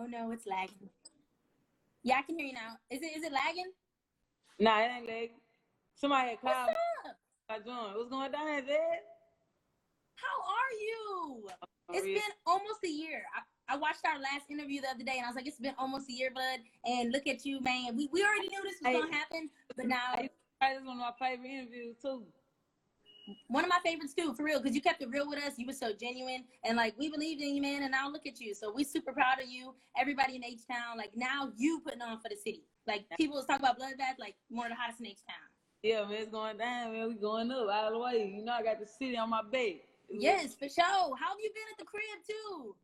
Oh no, it's lagging. Yeah, I can hear you now. Is it lagging? Nah, it ain't lagging. Somebody had called. What's up? What's going on, Zed? How are you? It's been almost a year. I watched our last interview the other day, and I was like, it's been almost a year, bud. And look at you, man. We already knew this was going to happen, but now. This is one of my favorite interviews, too. One of my favorites, too, for real, because you kept it real with us. You were so genuine, and, like, we believed in you, man, and now look at you. So we super proud of you. Everybody in H-Town, like, now you putting on for the city. Like, people was talking about Bloodbath, like, one of the hottest in H-Town. Yeah, man, it's going down, man. We going up out of the way. You know, I got the city on my back. Yes, for sure. How have you been at the crib, too?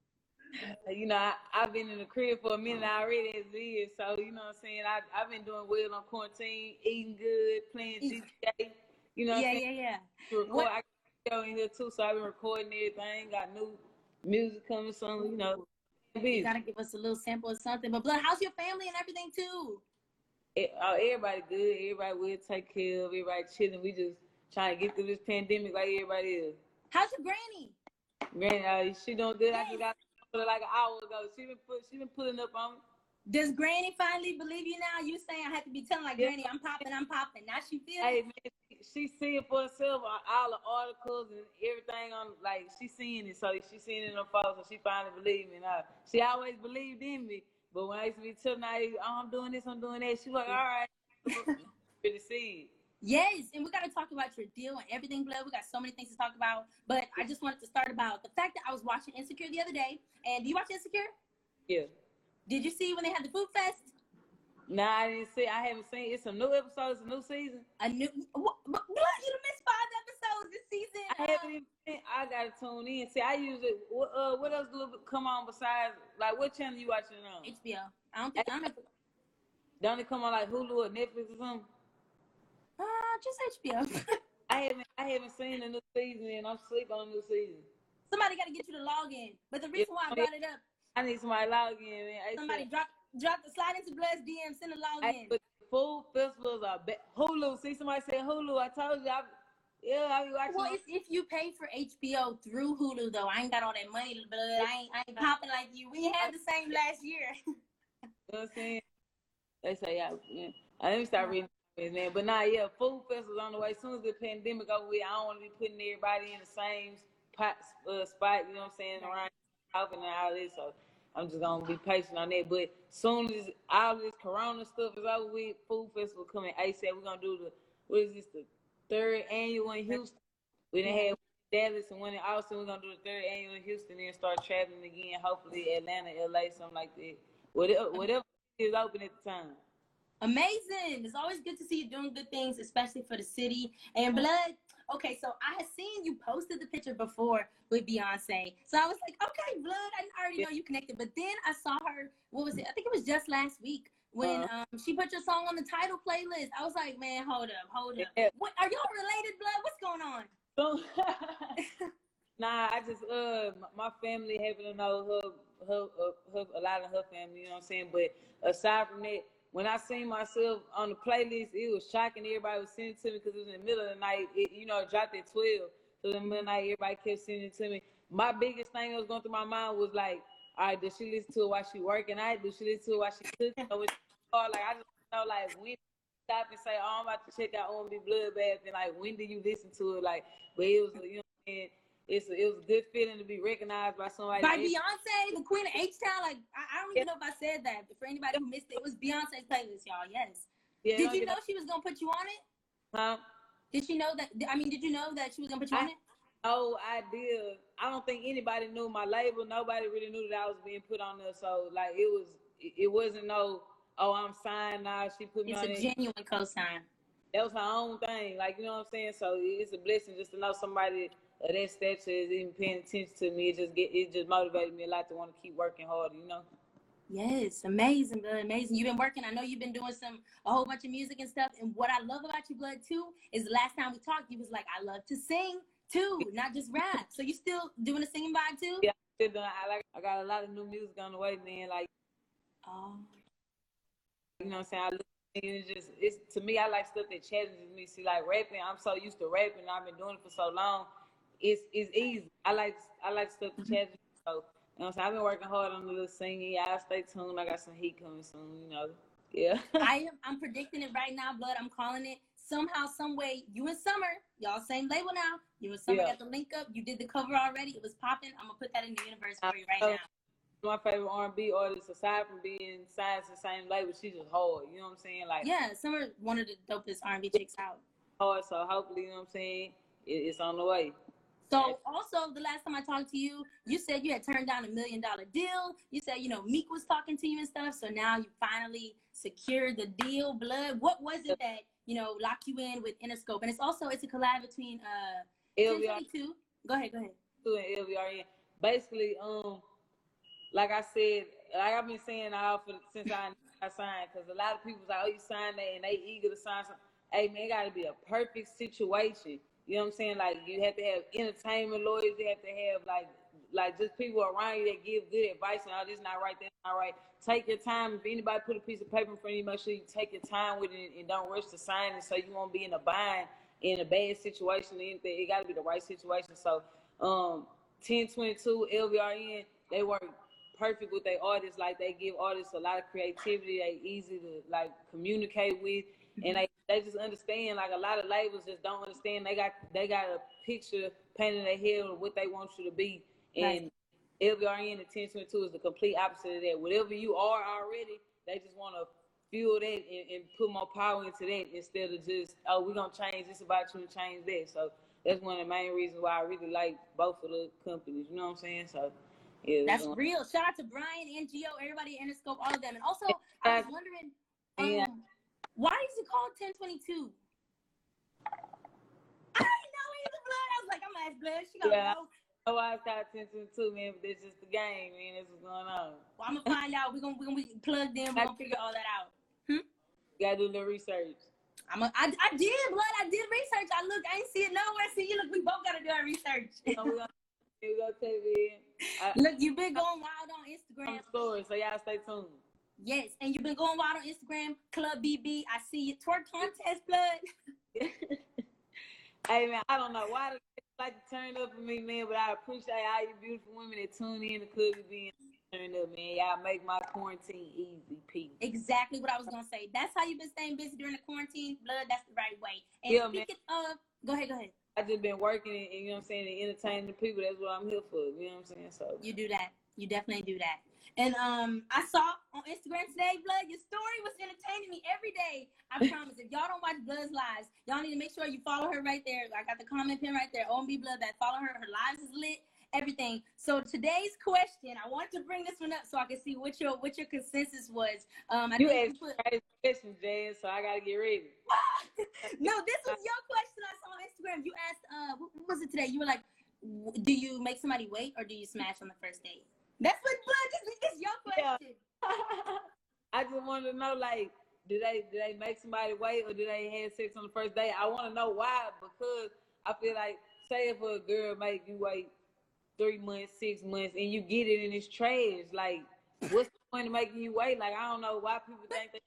You know, I've been in the crib for a minute already as it is, so you know what I'm saying? I've been doing well on quarantine, eating good, playing GTA, you know what I'm saying? Yeah. Record, I got a show in here too, so I've been recording everything, got new music coming soon, you know. You gotta give us a little sample of something, but Blood, how's your family and everything too? Everybody good, everybody will take care of, everybody chilling, we just trying to get through this pandemic like everybody is. How's your granny? Granny, she doing good, I just got like an hour ago. She been pulling up on me. Does Granny finally believe you now? You saying I have to be telling like Granny, I'm popping. Now she feels it. Hey, man, she's seeing for herself on all the articles and everything on like she's seeing it. So she's seeing it on photos, so she finally believed me. Now she always believed in me. But when I used to be telling her, oh, I'm doing this, I'm doing that, she was like, all right. Really see it. Yes, and we got to talk about your deal and everything, Blood. We got so many things to talk about, but I just wanted to start about the fact that I was watching Insecure the other day. And do you watch Insecure? Yeah. Did you see when they had the food fest? Nah, I didn't see. I haven't seen. It's a new episode. It's a new season. What? Blood, you done missed 5 episodes this season. I haven't even seen. I got to tune in. See, I usually, what else do come on besides, like, what channel you watching it on? HBO. Don't it come on, like, Hulu or Netflix or something? Just HBO. I haven't seen the new season, and I'm sleep on the new season. Somebody got to get you to log in. But the reason why I brought it up, I need somebody to log in, man. Somebody drop the slide into Blood's DM, send a log in. But food festivals are Hulu. See, somebody said Hulu. I told you. I be watching. Well, it's if you pay for HBO through Hulu though. I ain't got all that money, Blood. I ain't popping like you. We had the same last year. You know what I'm saying? They say yeah. Let me start reading. Man, but nah, yeah, food festivals on the way. As soon as the pandemic over with, I don't want to be putting everybody in the same spot, you know what I'm saying, around and all this, so I'm just going to be patient on that. But soon as all this corona stuff is over with, food festival coming ASAP. We're going to do the 3rd annual in Houston. We done had one in Dallas and one in Austin. We're going to do the 3rd annual in Houston and start traveling again, hopefully Atlanta, LA, something like that. Whatever is open at the time. Amazing. It's always good to see you doing good things, especially for the city. And Blood, okay, so I had seen you posted the picture before with Beyonce. So I was like, okay, Blood, I already know you connected. But then I saw her, what was it? I think it was just last week when she put your song on the Tidal playlist. I was like, man, hold up. Yeah. What, are y'all related, Blood? What's going on? Nah, I just, my family having to know her, a lot of her family, you know what I'm saying? But aside from that, when I seen myself on the playlist, it was shocking. Everybody was sending it to me because it was in the middle of the night. It dropped at 12. So in the middle of the night, everybody kept sending it to me. My biggest thing that was going through my mind was like, all right, does she listen to it while she working out? Does she listen to it while she cooking? Or like, I just know, like, when she stop and say, oh, I'm about to check out OMB Bloodbath, and like, when do you listen to it? Like, but it was, you know what I'm saying? It was a good feeling to be recognized by somebody. By Beyonce, the queen of H-Town. Like, I don't even know if I said that, but for anybody who missed it, it was Beyonce's playlist, y'all. Yes. Yeah, did you know she was going to put you on it? Huh? Did you know that she was going to put you on it? Oh, I did. I don't think anybody knew my label. Nobody really knew that I was being put on there. So, like, it wasn't no, oh, I'm signed now. She put me on it. It's a genuine co-sign. That was her own thing. Like, you know what I'm saying? So, it's a blessing just to know somebody that stature is even paying attention to me. It just motivated me a lot to want to keep working harder, you know? Yes, amazing, Blood, amazing. You've been working. I know you've been doing a whole bunch of music and stuff. And what I love about you, Blood, too, is last time we talked, you was like, I love to sing, too, not just rap. So you still doing the singing vibe, too? Yeah, I got a lot of new music on the way, man. Like, you know what I'm saying? To me, I like stuff that challenges me. See, like rapping, I'm so used to rapping. I've been doing it for so long. It's easy. I like stuff to challenge. So You know, so I've been working hard on the little singing. Y'all stay tuned. I got some heat coming soon, you know. Yeah. I'm predicting it right now, Blood. I'm calling it. Somehow, some way, you and Summer, y'all same label now. You and Summer got the link up. You did the cover already. It was popping. I'm going to put that in the universe for you right now. My favorite R&B artist, aside from being signed to the same label, she's just hard. You know what I'm saying? Like, yeah, Summer, one of the dopest R&B chicks out. Hard, so hopefully, you know what I'm saying, it's on the way. So also, the last time I talked to you, you said you had turned down $1 million deal. You said, you know, Meek was talking to you and stuff. So now you finally secured the deal, Blood. What was it that, you know, locked you in with Interscope? And it's also, it's a collab between LVRN. Go ahead. And LVRN. Basically, like I said, like I've been saying all since I signed, because a lot of people like, oh, you signed that, and they eager to sign something. Hey, man, it got to be a perfect situation. You know what I'm saying? Like, you have to have entertainment lawyers. You have to have, like just people around you that give good advice and all this not right, that's not right. Take your time. If anybody put a piece of paper in front of you, make sure you take your time with it and don't rush to sign it so you won't be in a bind, in a bad situation or anything. It got to be the right situation. So, 1022, LVRN, they work perfect with their artists. Like, they give artists a lot of creativity. They easy to, like, communicate with. And they just understand, like, a lot of labels just don't understand. They got a picture painted in their head of what they want you to be. And LVRN and 1022 is the complete opposite of that. Whatever you are already, they just want to fuel that and put more power into that instead of just, oh, we're going to change this about you and change that. So that's one of the main reasons why I really like both of the companies. You know what I'm saying? So. Yeah, that's real. Shout out to Brian, NGO, everybody at Interscope, all of them. And also, I was wondering, why is it called 1022? I didn't know either, Blood. I was like, I'm going to ask Blood. She going to know. Oh, I thought 1022, man, but that's just the game, man. That's what's going on. Well, I'm going to find out. We're going to plug in. We're going to figure all that out. You got to do a little research. I did, Blood. I did research. I looked. I ain't see it nowhere. See, you look, we both got to do our research. We're going to take it in. Look, you've been going wild on Instagram. So y'all stay tuned. Yes, and you've been going wild on Instagram, Club BB. I see you twerk contest, Blood. Hey, man, I don't know why the like to turn up for me, man, but I appreciate all you beautiful women that tune in to Club BB and turn up, man. Y'all make my quarantine easy, peace. Exactly what I was going to say. That's how you've been staying busy during the quarantine, Blood. That's the right way. And yeah, speaking of, go ahead. I just been working and, you know what I'm saying, and entertaining the people. That's what I'm here for, you know what I'm saying? So you do that. You definitely do that. And I saw on Instagram today, Blood, your story was entertaining me every day. I promise. If y'all don't watch Blood's lives, y'all need to make sure you follow her right there. I got the comment pin right there. OMB Bloodbath. Follow her. Her lives is lit. Everything. So today's question, I want to bring this one up so I can see what your consensus was. You asked crazy questions, Jay, so I gotta get ready. No, this was your question I saw on Instagram. You asked, what was it today? You were like, do you make somebody wait or do you smash on the first date? That's what, Blood, it's your question. Yeah. I just wanted to know, like, do they make somebody wait or do they have sex on the first date? I want to know why, because I feel like, say if a girl make you wait 3 months, 6 months, and you get it and it's trash. Like, what's the point of making you wait? Like, I don't know why people think that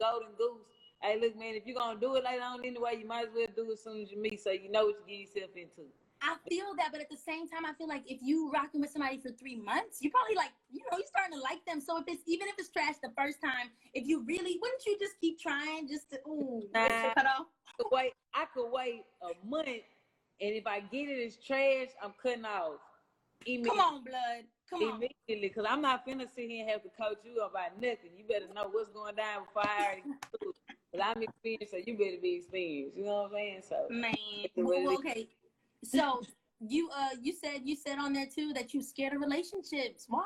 golden goose. Hey, look, man, if you're going to do it later on anyway, you might as well do it as soon as you meet so you know what you're getting yourself into. I feel that, but at the same time, I feel like if you rocking with somebody for 3 months, you probably like, you know, you're starting to like them. So if it's, even if it's trash the first time, if you really, wouldn't you just keep trying just to, cut off? I could wait a month, and if I get it as trash, I'm cutting off. Come on, Blood. Come on. Immediately, because I'm not finna sit here and have to coach you about nothing. You better know what's going down before I already do it. But I'm experienced, so you better be experienced. You know what I'm saying? So, man. Well, okay. So you said on there too that you scared of relationships. Why?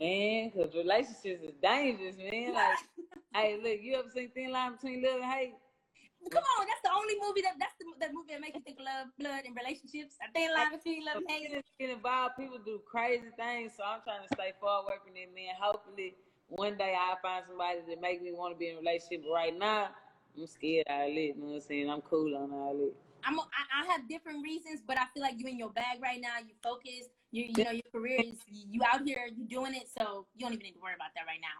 Man, because relationships is dangerous, man. Like, hey, look, you ever seen Thin Line Between Love and Hate? Come on, that's the only movie that movie that makes you think of love, blood, and relationships. I think line between love and hate. Get involved, people do crazy things, so I'm trying to stay far away from that, man. Hopefully, one day I'll find somebody that make me want to be in a relationship. But right now, I'm scared of all that. You know what I'm saying? I'm cool on all that. I have different reasons, but I feel like you in your bag right now. You focused. You know your career is. You out here. You doing it, so you don't even need to worry about that right now.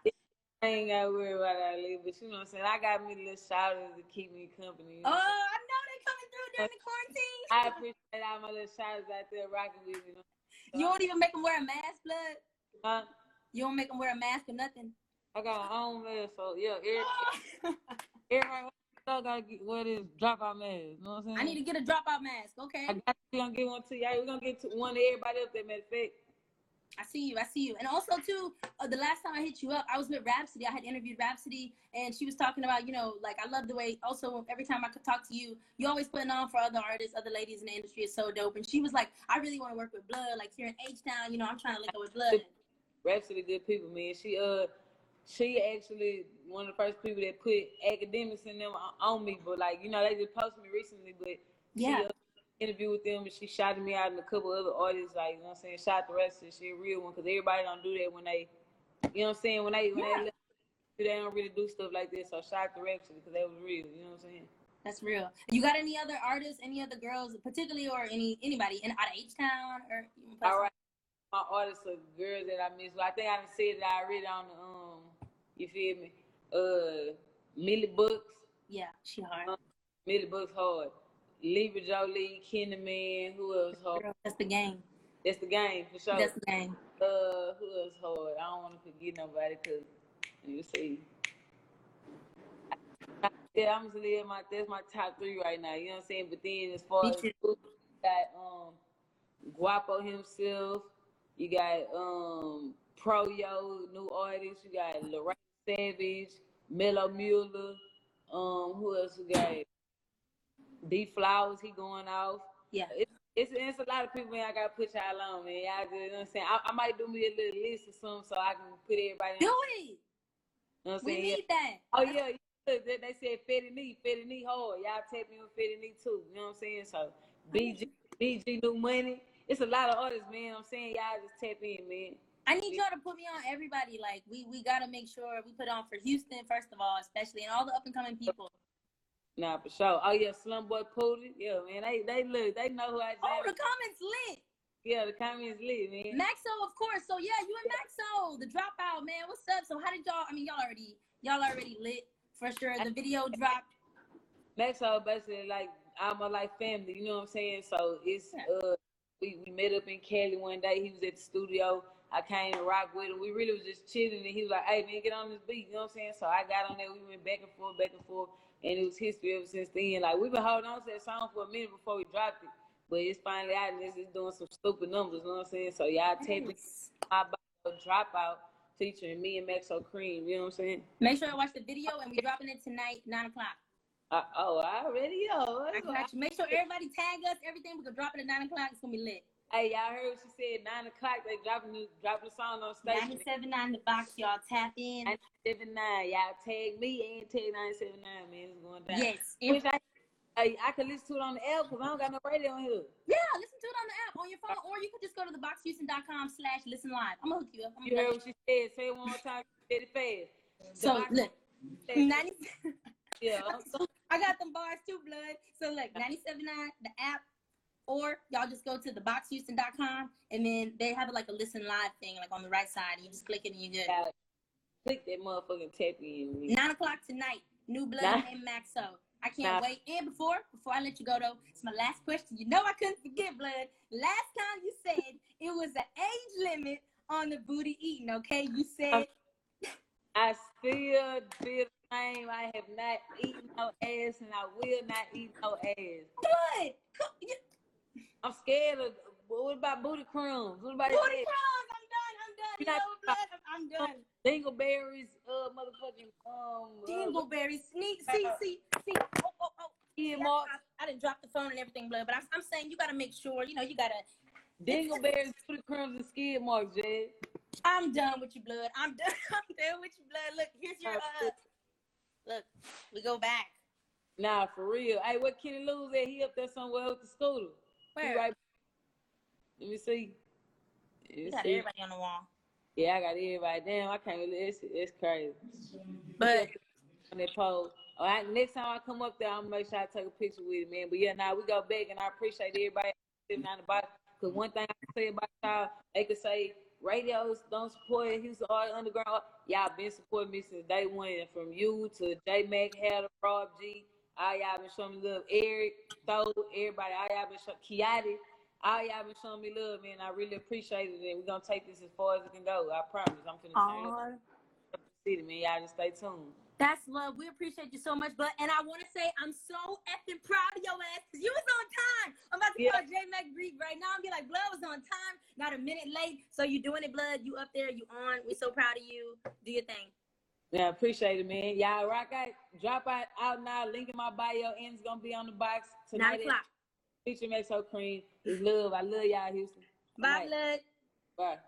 I ain't got to worry about that, but you know what I'm saying? I got me little shouters to keep me company. Oh, I know they coming through during the quarantine. I appreciate all my little shouters out there rocking with me. You don't even make them wear a mask, Blood? Huh? You don't make them wear a mask or nothing? I got my own mask, so yeah. Everybody gotta wear this dropout mask. You know what I'm saying? I need to get a dropout mask. Okay. I got you. I'm gonna get one too. Yeah, we're gonna get one to everybody up there. Matter of fact. I see you. I see you. And also too, the last time I hit you up, I was with Rhapsody. I had interviewed Rhapsody, and she was talking about, you know, like I love the way. Also, every time I could talk to you, you always putting on for other artists, other ladies in the industry. It's so dope. And she was like, I really want to work with Blood. Like here in H-Town, you know, I'm trying to link up with Blood. Rhapsody, good people, man. She actually one of the first people that put academics in them on me. But like, you know, they just posted me recently, but yeah. She, interview with them, and she shouted me out and a couple other artists, like, you know what I'm saying, shot the rest of the shit, real one, because everybody don't do that when they, you know what I'm saying, when they don't really do stuff like this, so shot the rest of it, because that was real, you know what I'm saying? That's real. You got any other artists, any other girls, particularly, or anybody out of H-Town, or even places? All right, my artists are girls that I miss. Well, I think I done said that I read on the, you feel me, Millie Books. Yeah, she hard. Millie Books hard. Libra Jolie, Kenderman, who else hard? That's the game. That's the game, for sure. That's the game. Who else hard? I don't want to forget nobody, because, you see. Yeah, I'm just live that's my top three right now, you know what I'm saying? But then as far as you got Guapo himself, you got Pro Yo, new artist, you got Lorraine Savage, Mellow Mueller, who else you got? D Flowers, he going off. Yeah. It's a lot of people, man. I got to put y'all on, man. Y'all just, you know what I'm saying? I might do me a little list or something so I can put everybody on. Do it. You know what I'm saying? We need that. Oh, yeah. They said Fetty Me hard. Y'all tap me on Fetty Me too. You know what I'm saying? So BG New Money. It's a lot of artists, man. You know what I'm saying? Y'all just tap in, man. I need y'all to put me on everybody. Like, we got to make sure we put on for Houston, first of all, especially, and all the up-and-coming people. Nah, for sure. Oh yeah, Slum Boy Poodie. Yeah, man. They look. They know who I am. Oh, the comments lit. Yeah, the comments lit, man. Maxo, of course. So yeah, you and Maxo, the dropout, man. What's up? So how did y'all? I mean, y'all already lit for sure. The video dropped. Maxo basically like all my life family. You know what I'm saying? So it's we met up in Cali one day. He was at the studio. I came and rock with him. We really was just chilling, and he was like, "Hey, man, get on this beat." You know what I'm saying? So I got on there. We went back and forth. And it was history ever since then. Like, we've been holding on to that song for a minute before we dropped it. But it's finally out, and it's just doing some stupid numbers, you know what I'm saying? So, y'all take my Dropout featuring me and Maxo Kream, you know what I'm saying? Make sure to watch the video, and we're dropping it tonight, 9 o'clock. I already know. I got you. Make sure everybody tag us, everything. We're going to drop it at 9 o'clock. It's going to be lit. Hey, y'all heard what she said, 9 o'clock. They dropping the song on station. 97.9 The Box, y'all. Tap in. 97.9. Y'all tag me and tag 97.9, man. It's going down. Yes. I can listen to it on the app because I don't got no radio on here. Yeah, listen to it on the app on your phone. Or you can just go to theboxhouston.com/listen live. I'm going to hook you up. You heard what she said. Say it one more time. Say it fast. So, look. 97. Yeah. I got them bars too, Blood. So, look, 97.9, the app. Or y'all just go to theboxhouston.com, and then they have like a listen live thing like on the right side, and you just click it and you good. Click that motherfucking tap in. 9 o'clock tonight, New Blood and Maxo. I can't wait. And before I let you go though, it's my last question. You know I couldn't forget, Blood. Last time you said it was an age limit on the booty eating, okay? You said I still feel the same. I have not eaten no ass, and I will not eat no ass. Blood. I'm scared of. What about booty crumbs? What about booty crumbs? I'm done. I'm done. Dingleberries, motherfucking dingleberries. See. Oh. Yeah, I didn't drop the phone and everything, Blood. But I'm saying you gotta make sure. You know, you gotta dingleberries, booty crumbs, and skid marks, Jay. I'm done with you, Blood. I'm done with you, Blood. Look, here's your look. We go back. Nah, for real. Hey, what Kenny Lou's at? He up there somewhere with the scooter. Where? Right. Let me see. You got everybody on the wall. Yeah, I got everybody. Damn, I can't really. It's crazy. But on that pole. All right, next time I come up there, I'm gonna make sure I take a picture with it, man. But yeah, we go back, and I appreciate everybody sitting down the box. Cause one thing I can say about y'all, they can say radios don't support Houston Art Underground. Y'all been supporting me since day one, and from you to J Mac, Hatter, Rob G. All y'all been showing me love. Eric, Tho, everybody. All y'all been showing. Kiati. all y'all been showing me love, man. I really appreciate it, and we're gonna take this as far as it can go. I promise. I'm finna see it, man. Y'all just stay tuned. That's love. We appreciate you so much. But and I want to say I'm so effing proud of your ass because you was on time. I'm about to call J Mac Greek right now and be like, Blood was on time, not a minute late. So you doing it, Blood. You up there. You on. We're so proud of you. Do your thing. Yeah, appreciate it, man. Y'all rock out. Drop out now. Link in my bio. End's going to be on the box tonight. 9 o'clock. Feature Maxo Kream. It's love. I love y'all, Houston. Bye, Blood. Bye.